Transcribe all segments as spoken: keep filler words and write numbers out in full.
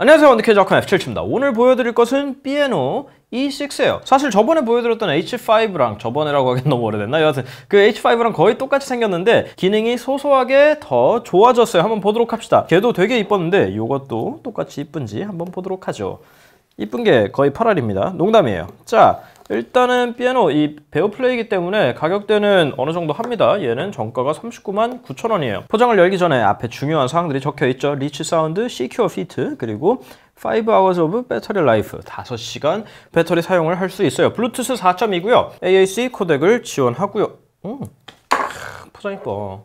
안녕하세요, 원더키즈닷컴 에프칠치입니다. 오늘 보여드릴 것은 비 앤 오 이 식스예요. 사실 저번에 보여드렸던 에이치 파이브랑 저번에라고 하긴 너무 오래됐나? 여하튼 그 에이치 파이브랑 거의 똑같이 생겼는데 기능이 소소하게 더 좋아졌어요. 한번 보도록 합시다. 걔도 되게 이뻤는데 이것도 똑같이 이쁜지 한번 보도록 하죠. 이쁜 게 거의 팔 알입니다. 농담이에요. 자, 일단은 비 앤 오 이 베어플레이이기 때문에 가격대는 어느 정도 합니다. 얘는 정가가 삼십구만 구천 원이에요. 포장을 열기 전에 앞에 중요한 사항들이 적혀있죠. 리치 사운드, 시큐어 피트, 그리고 오 hours of battery life, 다섯 시간 배터리 사용을 할 수 있어요. 블루투스 사 점 이고요. 에이 에이 씨 코덱을 지원하고요. 음, 포장 이뻐.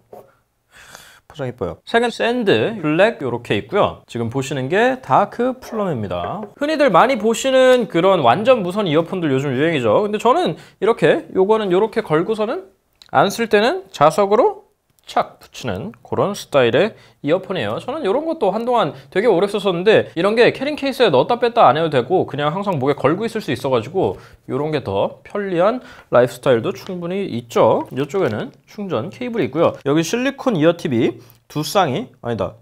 포장 이뻐요. 색은 샌드, 블랙 이렇게 있고요. 지금 보시는 게 다크 플럼입니다. 흔히들 많이 보시는 그런 완전 무선 이어폰들 요즘 유행이죠. 근데 저는 이렇게 요거는 이렇게 걸고서는 안 쓸 때는 자석으로 착 붙이는 그런 스타일의 이어폰이에요. 저는 이런 것도 한동안 되게 오래 썼었는데 이런 게 캐링 케이스에 넣었다 뺐다 안 해도 되고 그냥 항상 목에 걸고 있을 수 있어가지고 이런 게 더 편리한 라이프스타일도 충분히 있죠. 이쪽에는 충전 케이블이 있고요. 여기 실리콘 이어팁이 두 쌍이 아니다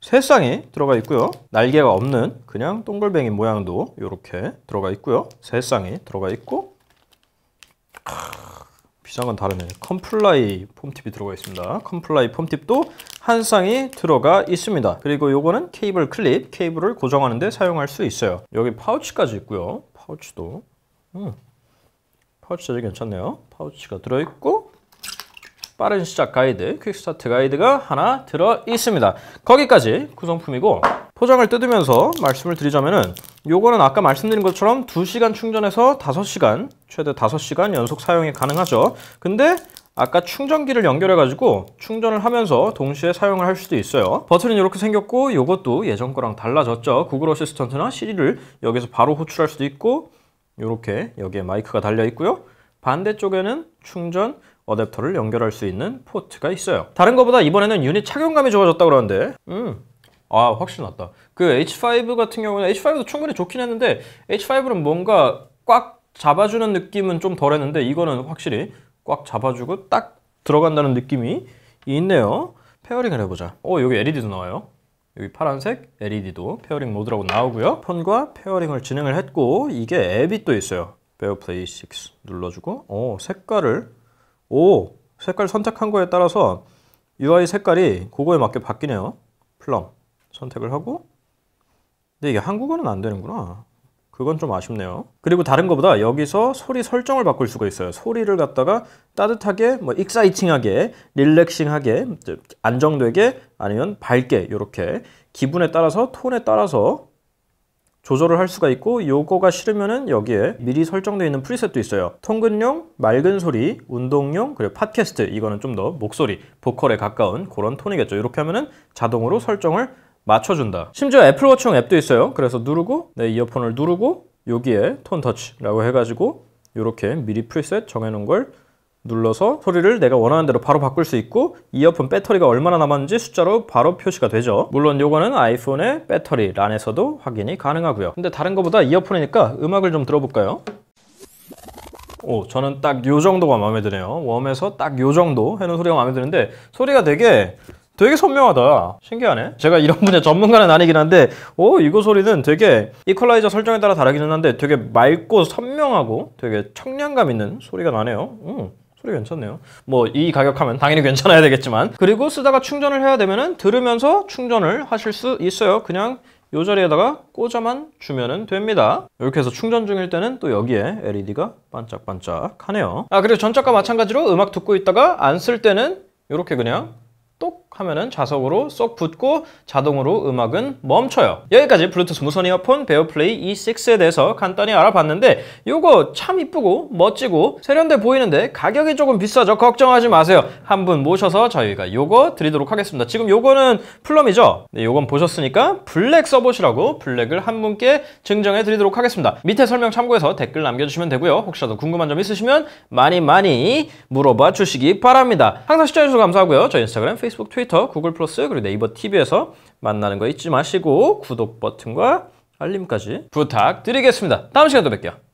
세 쌍이 들어가 있고요. 날개가 없는 그냥 동글뱅이 모양도 이렇게 들어가 있고요. 세 쌍이 들어가 있고 비싼 건 다르네. 컴플라이 폼팁이 들어가 있습니다. 컴플라이 폼팁도 한 쌍이 들어가 있습니다. 그리고 요거는 케이블 클립, 케이블을 고정하는데 사용할 수 있어요. 여기 파우치까지 있고요. 파우치도 음, 파우치 재질 괜찮네요. 파우치가 들어있고 빠른 시작 가이드, 퀵 스타트 가이드가 하나 들어있습니다. 거기까지 구성품이고 포장을 뜯으면서 말씀을 드리자면은 요거는 아까 말씀드린 것처럼 두 시간 충전해서 다섯 시간, 최대 다섯 시간 연속 사용이 가능하죠. 근데 아까 충전기를 연결해가지고 충전을 하면서 동시에 사용을 할 수도 있어요. 버튼은 이렇게 생겼고 요것도 예전 거랑 달라졌죠. 구글 어시스턴트나 시리를 여기서 바로 호출할 수도 있고 요렇게 여기에 마이크가 달려 있고요. 반대쪽에는 충전 어댑터를 연결할 수 있는 포트가 있어요. 다른 거보다 이번에는 유닛 착용감이 좋아졌다 그러는데 음. 아, 확실히 낫다. 그 에이치 파이브 같은 경우는 에이치 파이브도 충분히 좋긴 했는데 에이치 파이브는 뭔가 꽉 잡아주는 느낌은 좀 덜했는데 이거는 확실히 꽉 잡아주고 딱 들어간다는 느낌이 있네요. 페어링을 해보자. 어, 여기 엘이디도 나와요. 여기 파란색 엘이디도 페어링 모드라고 나오고요. 폰과 페어링을 진행을 했고 이게 앱이 또 있어요. BeoPlay 육 눌러주고 오, 색깔을 오, 색깔 선택한 거에 따라서 유아이 색깔이 그거에 맞게 바뀌네요. 플럼 선택을 하고 근데 이게 한국어는 안 되는구나. 그건 좀 아쉽네요. 그리고 다른 거보다 여기서 소리 설정을 바꿀 수가 있어요. 소리를 갖다가 따뜻하게, 뭐 익사이팅하게, 릴렉싱하게, 안정되게, 아니면 밝게 이렇게 기분에 따라서 톤에 따라서 조절을 할 수가 있고 요거가 싫으면은 여기에 미리 설정되어 있는 프리셋도 있어요. 통근용, 맑은 소리, 운동용, 그리고 팟캐스트 이거는 좀 더 목소리, 보컬에 가까운 그런 톤이겠죠. 이렇게 하면은 자동으로 설정을 맞춰준다. 심지어 애플워치용 앱도 있어요. 그래서 누르고 내 이어폰을 누르고 여기에 톤 터치라고 해가지고 이렇게 미리 프리셋 정해놓은 걸 눌러서 소리를 내가 원하는 대로 바로 바꿀 수 있고 이어폰 배터리가 얼마나 남았는지 숫자로 바로 표시가 되죠. 물론 요거는 아이폰의 배터리 란에서도 확인이 가능하고요. 근데 다른 거보다 이어폰이니까 음악을 좀 들어볼까요? 오, 저는 딱 요 정도가 마음에 드네요. 웜에서 딱 요 정도 해놓은 소리가 마음에 드는데 소리가 되게 되게 선명하다. 신기하네. 제가 이런 분야 전문가는 아니긴 한데 오, 이거 소리는 되게 이퀄라이저 설정에 따라 다르기는 한데 되게 맑고 선명하고 되게 청량감 있는 소리가 나네요. 음, 소리 괜찮네요. 뭐 이 가격하면 당연히 괜찮아야 되겠지만 그리고 쓰다가 충전을 해야 되면은 들으면서 충전을 하실 수 있어요. 그냥 이 자리에다가 꽂아만 주면 됩니다. 이렇게 해서 충전 중일 때는 또 여기에 엘이디가 반짝반짝 하네요. 아, 그리고 전작과 마찬가지로 음악 듣고 있다가 안 쓸 때는 이렇게 그냥 똑 하면은 자석으로 쏙 붙고 자동으로 음악은 멈춰요. 여기까지 블루투스 무선 이어폰 베어플레이 이 식스에 대해서 간단히 알아봤는데 요거 참 이쁘고 멋지고 세련돼 보이는데 가격이 조금 비싸죠. 걱정하지 마세요. 한 분 모셔서 저희가 요거 드리도록 하겠습니다. 지금 요거는 플럼이죠. 네, 요건 보셨으니까 블랙 써보시라고 블랙을 한 분께 증정해 드리도록 하겠습니다. 밑에 설명 참고해서 댓글 남겨주시면 되고요. 혹시라도 궁금한 점 있으시면 많이 많이 물어봐 주시기 바랍니다. 항상 시청해주셔서 감사하고요. 저희 인스타그램, 페이스북 페이스북, 트위터, 구글 플러스, 그리고 네이버 티비에서 만나는 거 잊지 마시고 구독 버튼과 알림까지 부탁드리겠습니다. 다음 시간에 또 뵐게요.